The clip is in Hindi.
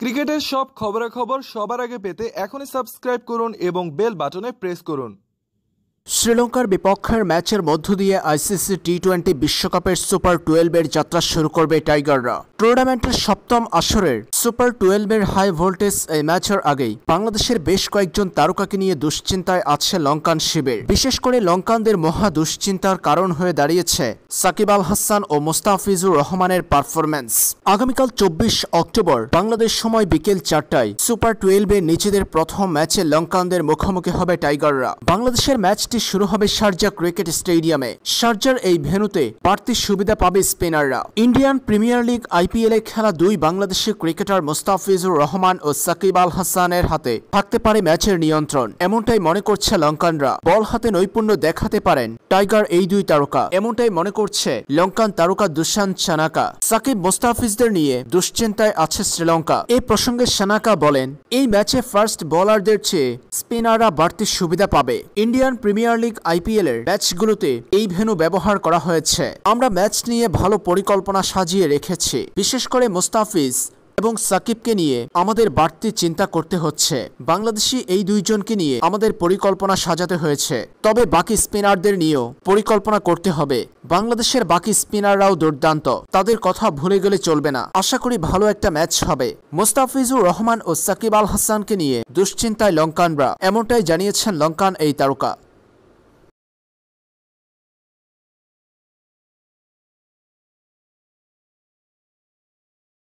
ক্রিকেটের সব খবরাখবর সবার আগে পেতে এখনই সাবস্ক্রাইব করুন এবং বেল বাটনে প্রেস করুন। श्रीलंकार विपक्षर मैचर मध्य दिए आईसीसी टी20 विश्वकपर सुपार 12 यात्रा शुरू करबे टाइगररा। टूर्नामेंटेर सप्तम आसरेर सुपार 12 हाई भोल्टेज ए मैचर आगेई बांग्लादेशेर बेश कयेकजन तारकाके निये दुश्चिंताय आछे लंकान शिविर। विशेष करे लंकानदेर महा दुश्चिंतार कारण हये दाड़ियेछे शाकिब आल हासान और मुस्ताफिजुर रहमानेर पारफरमेंस। आगामीकाल 24 अक्टोबर बांग्लादेश समय बिकेल 4टाय सुपार 12 निजेदेर प्रथम मैचे लंकानदेर मुखोमुखी हबे टाइगररा। बांग्लादेशेर मैच शुरू होबे शारजा क्रिकेट स्टेडियम। शारजार ए भेनुते बाड़ती सुविधा पाबे स्पिनाररा। इंडियन प्रिमियर लीग आईपीएल खेला दुई बांग्लादेशी क्रिकेटर मुस्ताफिजुर रहमान और शाकिब आल हासानेर हाथे थाकते पारे मैचेर नियंत्रण, एमनटाई मने करছে लंकानरा। बल हाथे नैपुण्य देखाते पारेन टाइगर ए दुई तारका, एमनटाई मने करছে लंकान तारका दुशांत शानाका। शाकिब मुस्ताफिजदेर निये दुश्चिंताय आछे श्रीलंका। ए प्रसंगे शानाका बोलेन, ए मैचे फार्स्ट बलारदेर चेये स्पिनाररा बाड़ती सुविधा पाबे। इंडियन प्रिमियर लीग आईपीएल एर मैचगुलोते एई भेन्यू व्यवहार करा हयेछे। आमरा मैच निये भालो परिकल्पना साजिये रेखेछि। विशेष करे मुस्ताफिज এবং সাকিবকে নিয়ে আমাদের বাড়তি চিন্তা করতে হচ্ছে। বাংলাদেশি এই দুইজনকে নিয়ে আমাদের পরিকল্পনা সাজাতে হয়েছে, তবে বাকি স্পিনারদের নিয়েও পরিকল্পনা করতে হবে। বাংলাদেশের বাকি স্পিনাররাও দুর্দান্ত, তাদের কথা ভুলে গেলে চলবে না। আশা করি ভালো একটা ম্যাচ হবে। মুস্তাফিজুর রহমান ও সাকিব আল হাসানকে নিয়ে দুশ্চিন্তায় লঙ্কানরা, এমনটাই জানিয়েছেন লঙ্কান এই তারকা।